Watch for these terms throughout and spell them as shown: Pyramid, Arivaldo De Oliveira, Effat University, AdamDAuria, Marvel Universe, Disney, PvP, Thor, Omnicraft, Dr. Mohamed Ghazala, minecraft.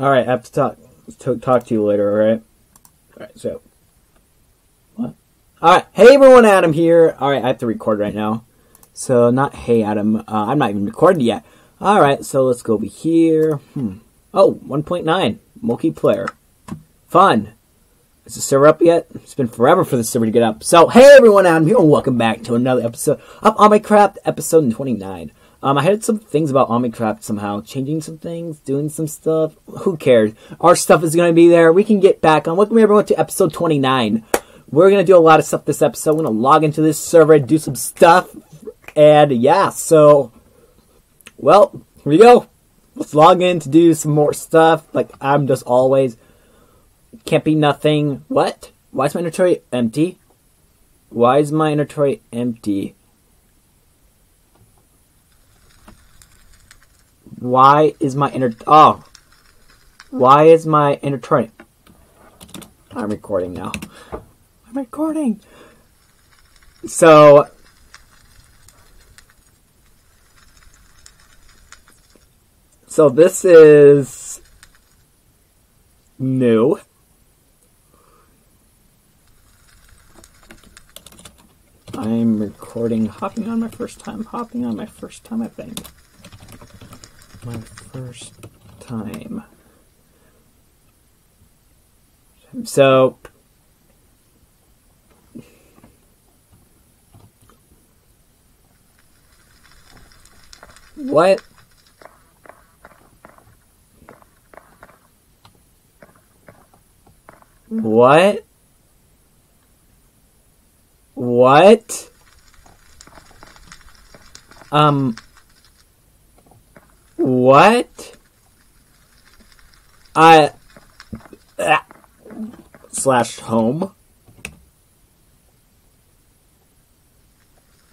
All right, I have to talk to you later. All right. All right. So. What? All right. Hey everyone, Adam here. All right, I have to record right now. So not hey Adam. I'm not even recording yet. All right. So let's go over here. Oh, 1.9 multiplayer. Fun. Is the server up yet? It's been forever for the server to get up. So, hey everyone, I'm here and welcome back to another episode of Omnicraft, episode 29. I heard some things about Omnicraft somehow, changing some things, doing some stuff. Who cares? Our stuff is going to be there. We can get back on. Welcome everyone to episode 29. We're going to do a lot of stuff this episode. We're going to log into this server and do some stuff. And yeah, so, well, here we go. Let's log in to do some more stuff. Like I'm just always... Can't be nothing. What? Why is my inventory empty? Why is my inventory empty? Why is my Why is my inventory? I'm recording now. I'm recording. So this is new. I'm recording, hopping on my first time, I think. My first time. So, what? What? What? What? Slash home.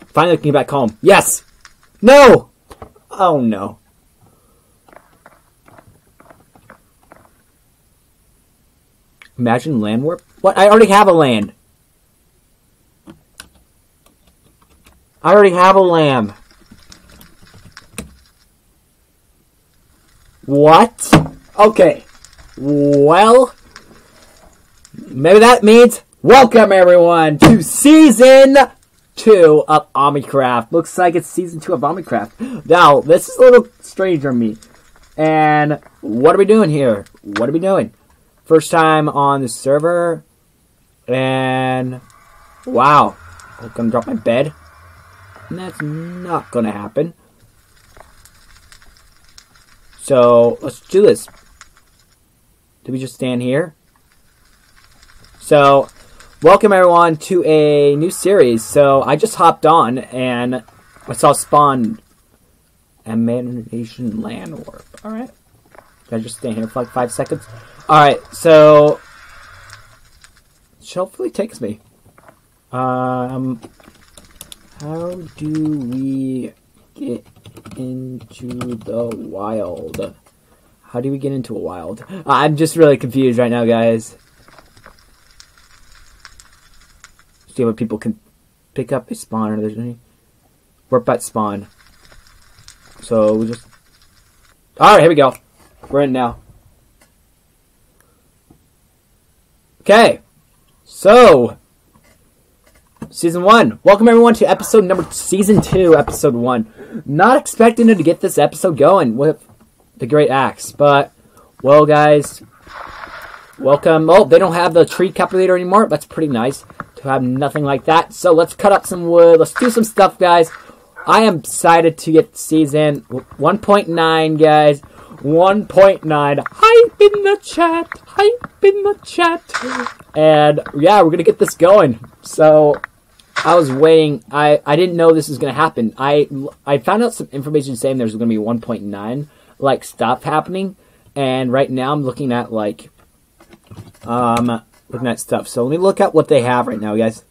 Finally getting back home. Yes! No! Oh no. Imagine land warp? What? I already have a land. I already have a lamb. What? Okay. Well, maybe that means welcome everyone to season 2 of Omnicraft. Looks like it's season 2 of Omnicraft. Now, this is a little strange for me. And what are we doing here? What are we doing? First time on the server. And wow. I'm gonna drop my bed. And that's not gonna happen. So let's do this. Did we just stand here? So welcome everyone to a new series. So I just hopped on and I saw spawn Imagination Land Warp. Alright. Can I just stand here for like 5 seconds? Alright, so hopefully takes me. How do we get into the wild? How do we get into a wild? I'm just really confused right now, guys. See what people can pick up a spawn or there's any warp at spawn. So we just alright, here we go. We're in now. Okay. So Season 1. Welcome everyone to episode number... Season 2, episode 1. Not expecting to get this episode going with the Great Axe, but... Well, guys. Welcome. Oh, they don't have the tree calculator anymore. That's pretty nice to have nothing like that. So let's cut up some wood. Let's do some stuff, guys. I am excited to get season 1.9, guys. 1.9. Hype in the chat. Hype in the chat. And, yeah, we're going to get this going. So... I was waiting. I didn't know this was going to happen. I found out some information saying there's going to be 1.9 like stuff happening, and right now I'm looking at like looking at stuff. So let me look at what they have right now, guys.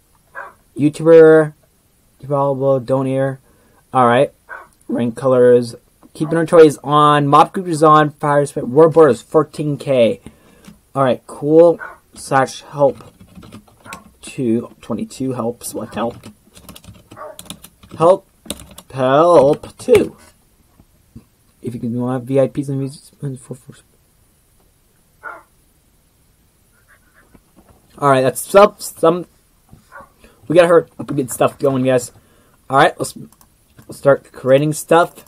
YouTuber, developable, donator. All right, rank colors. Keep inventory is on. Mob group is on. Fire spit. World border is 14K. All right, cool. Slash help. 22 helps. What help? Help 2. If you can want VIPs and music, Alright, that's some. We gotta hurry up and get stuff going, guys. Alright, let's start creating stuff.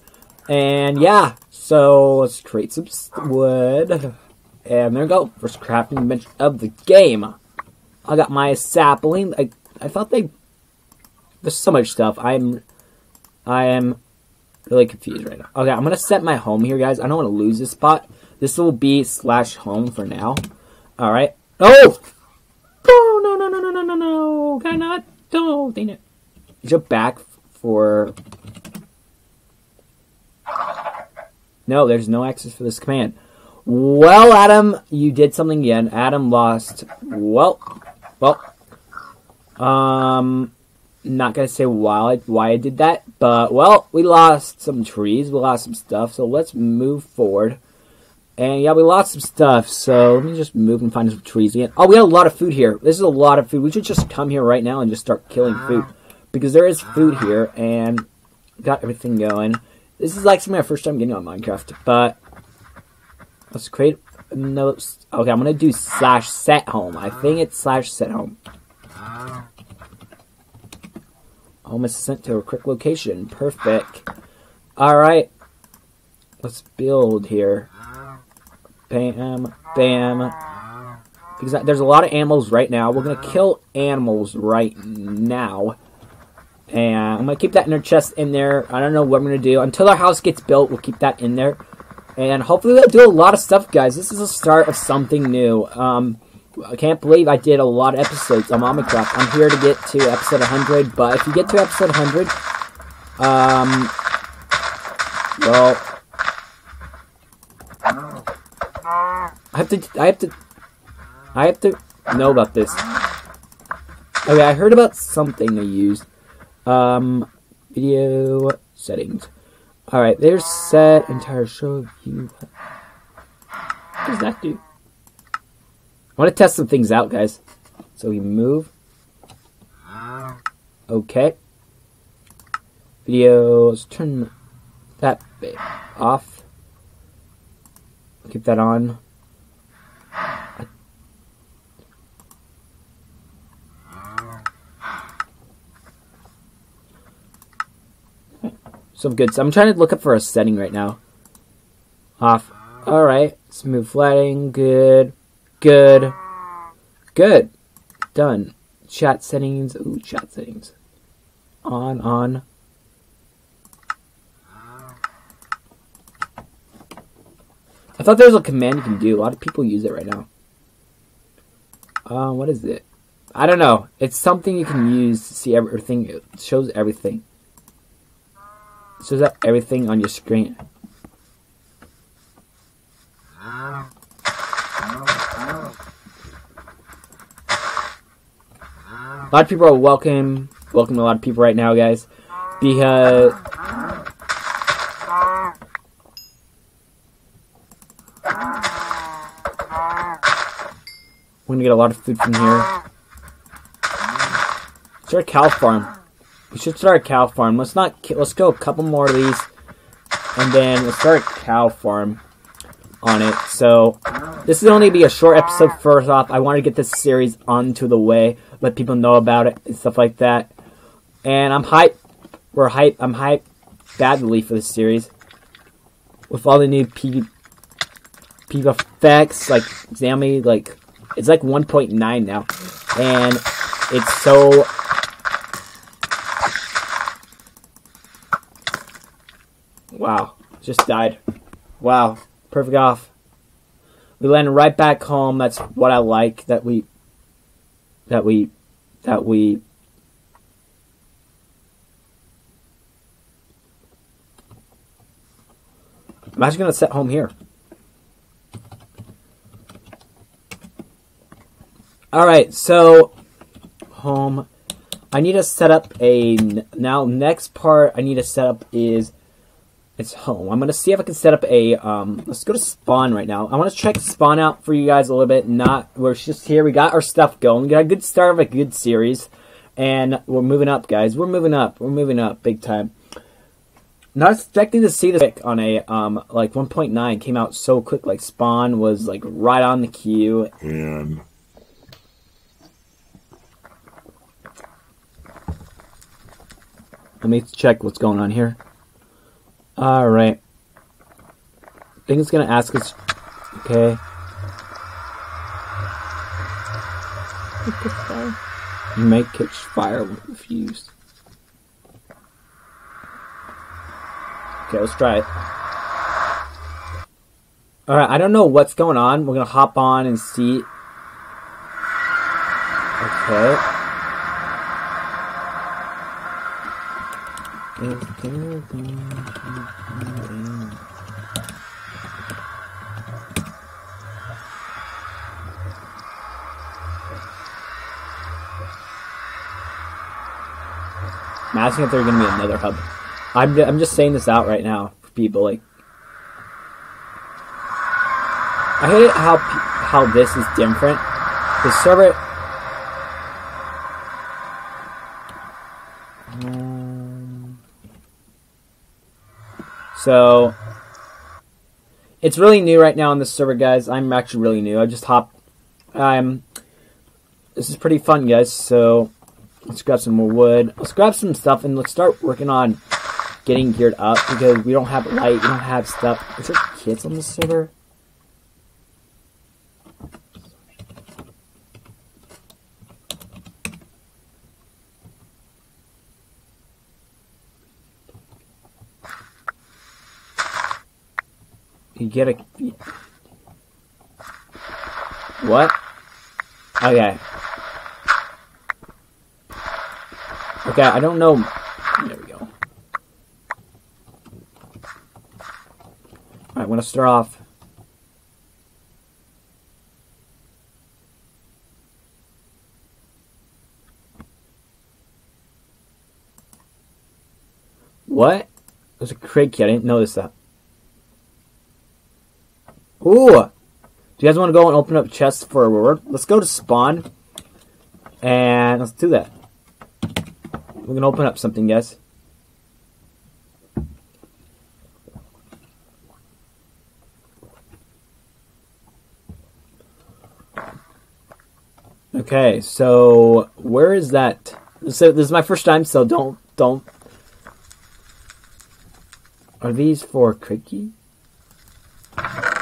And yeah, so let's create some wood. And there we go. First crafting bench of the game. I got my sapling. I thought they... There's so much stuff. I am really confused right now. Okay, I'm gonna set my home here, guys. I don't want to lose this spot. This will be /home for now. Alright. Oh! Oh, no. Can I not? No, dang it. Jump back for... No, there's no access for this command. Well, Adam, you did something again. Adam lost. Well, not gonna say why I did that, but, well, we lost some trees, we lost some stuff, so let's move forward. And yeah, we lost some stuff, so let me just move and find some trees again. Oh, we got a lot of food here. This is a lot of food. We should just come here right now and just start killing food, because there is food here, and got everything going. This is actually my first time getting on Minecraft, but let's create another... Okay, I'm gonna do /set home. I think it's /set home. Home is sent to a quick location. Perfect. Alright. Let's build here. Bam, bam. Because there's a lot of animals right now. We're going to kill animals right now. And I'm going to keep that in our chest in there. I don't know what I'm going to do. Until our house gets built, we'll keep that in there. And hopefully we'll do a lot of stuff, guys. This is the start of something new. I can't believe I did a lot of episodes on Omnicraft. I'm here to get to episode 100. But if you get to episode 100, well... I have to know about this. Okay, I heard about something they used. Video settings. Alright, there's set entire show view. What does that do? I want to test some things out, guys. So we move. Okay. Videos, turn that bit off. Keep that on. Some good. So I'm trying to look up for a setting right now. Off. Alright. Smooth flatting. Good. Good. Good. Done. Chat settings. Ooh, chat settings. On, on. I thought there was a command you can do. A lot of people use it right now. What is it? I don't know. It's something you can use to see everything. It shows everything. So is that everything on your screen? A lot of people are welcome a lot of people right now, guys, because we're gonna get a lot of food from here. It's our cow farm. We should start a cow farm. Let's go a couple more of these, and then we'll start a cow farm on it. So this is only be a short episode. First off, I want to get this series onto the way, let people know about it and stuff like that. And I'm hyped. We're hyped. I'm hyped badly for this series with all the new PvP effects, like Zammy, like it's like 1.9 now, and it's so. Wow, just died. Wow, perfect off. We landed right back home. That's what I like. That we. I'm actually gonna set home here. All right, so home. I need to set up a now. Next part I need to set up is. It's home. I'm going to see if I can set up a, let's go to spawn right now. I want to check spawn out for you guys a little bit. We're just here. We got our stuff going. We got a good start of a good series. And we're moving up, guys. We're moving up. We're moving up big time. Not expecting to see this pick on a, like 1.9 came out so quick. Like spawn was like right on the queue. And Let me check what's going on here. Alright. I think it's going to ask us... Okay. You may catch fire with the fuse. Okay, let's try it. Alright, I don't know what's going on. We're going to hop on and see... Okay. I'm asking if there's gonna be another hub. I'm just saying this out right now for people. Like, I hate it how this is different. The server. So, it's really new right now on this server, guys. I'm actually really new. I just hopped. This is pretty fun, guys. So, let's grab some more wood. Let's grab some stuff and let's start working on getting geared up because we don't have light. We don't have stuff. Is there kids on this server? You get a... What? Okay. Okay, I don't know... There we go. Alright, I'm gonna start off. What? There's a crate key. I didn't notice that. Ooh! Do you guys want to go and open up chests for a reward? Let's go to spawn. And let's do that. We're going to open up something, guys. Okay, so where is that? So this is my first time, so don't. Are these for Cricky?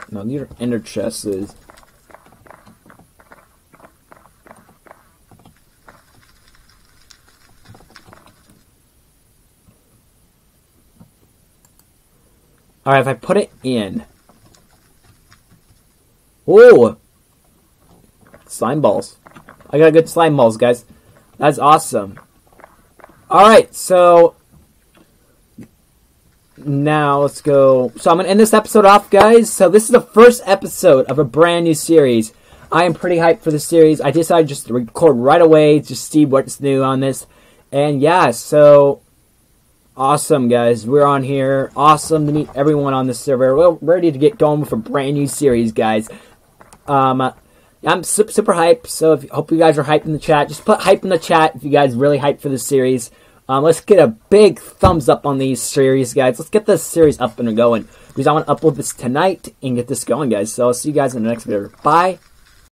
No, these are ender chests. Alright, if I put it in. Whoa! Slime balls. I got good slime balls, guys. That's awesome. Alright, so... Now let's go. So I'm gonna end this episode off, guys. So this is the first episode of a brand new series. I am pretty hyped for this series. I decided just to record right away, just see what's new on this. And yeah, so awesome, guys. We're on here. Awesome to meet everyone on this server. We're ready to get going with a brand new series, guys. I'm super hyped. So if, hope you guys are hyped in the chat. Just put hype in the chat if you guys really hyped for this series. Let's get a big thumbs up on these series, guys. Let's get this series up and going because I want to upload this tonight and get this going, guys. So I'll see you guys in the next video. Bye.